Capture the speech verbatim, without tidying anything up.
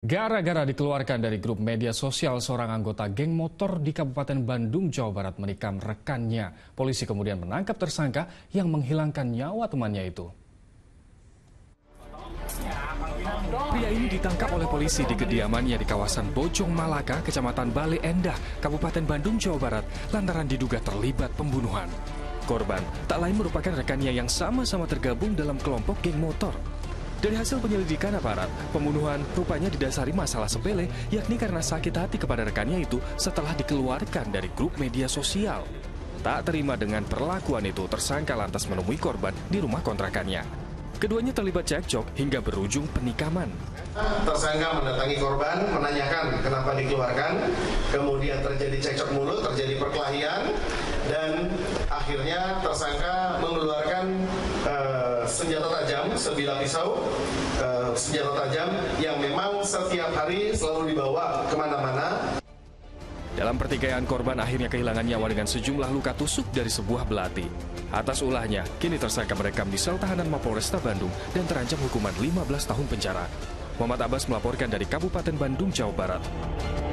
Gara-gara dikeluarkan dari grup media sosial, seorang anggota geng motor di Kabupaten Bandung, Jawa Barat menikam rekannya. Polisi kemudian menangkap tersangka yang menghilangkan nyawa temannya itu. Pria ini ditangkap oleh polisi di kediamannya di kawasan Bojong, Malaka, Kecamatan Baleendah, Kabupaten Bandung, Jawa Barat, lantaran diduga terlibat pembunuhan. Korban tak lain merupakan rekannya yang sama-sama tergabung dalam kelompok geng motor. Dari hasil penyelidikan aparat, pembunuhan rupanya didasari masalah sepele, yakni karena sakit hati kepada rekannya itu setelah dikeluarkan dari grup media sosial. Tak terima dengan perlakuan itu, tersangka lantas menemui korban di rumah kontrakannya. Keduanya terlibat cekcok hingga berujung penikaman. Tersangka mendatangi korban, menanyakan kenapa dikeluarkan, kemudian terjadi cekcok mulut, terjadi perkelahian, dan akhirnya tersangka mengeluarkan senjata tajam, sebilah pisau, uh, senjata tajam yang memang setiap hari selalu dibawa kemana-mana. Dalam pertikaian, korban akhirnya kehilangan nyawa dengan sejumlah luka tusuk dari sebuah belati. Atas ulahnya, kini tersangka merekam di sel tahanan Mapolresta Bandung dan terancam hukuman lima belas tahun penjara. Muhammad Abbas melaporkan dari Kabupaten Bandung, Jawa Barat.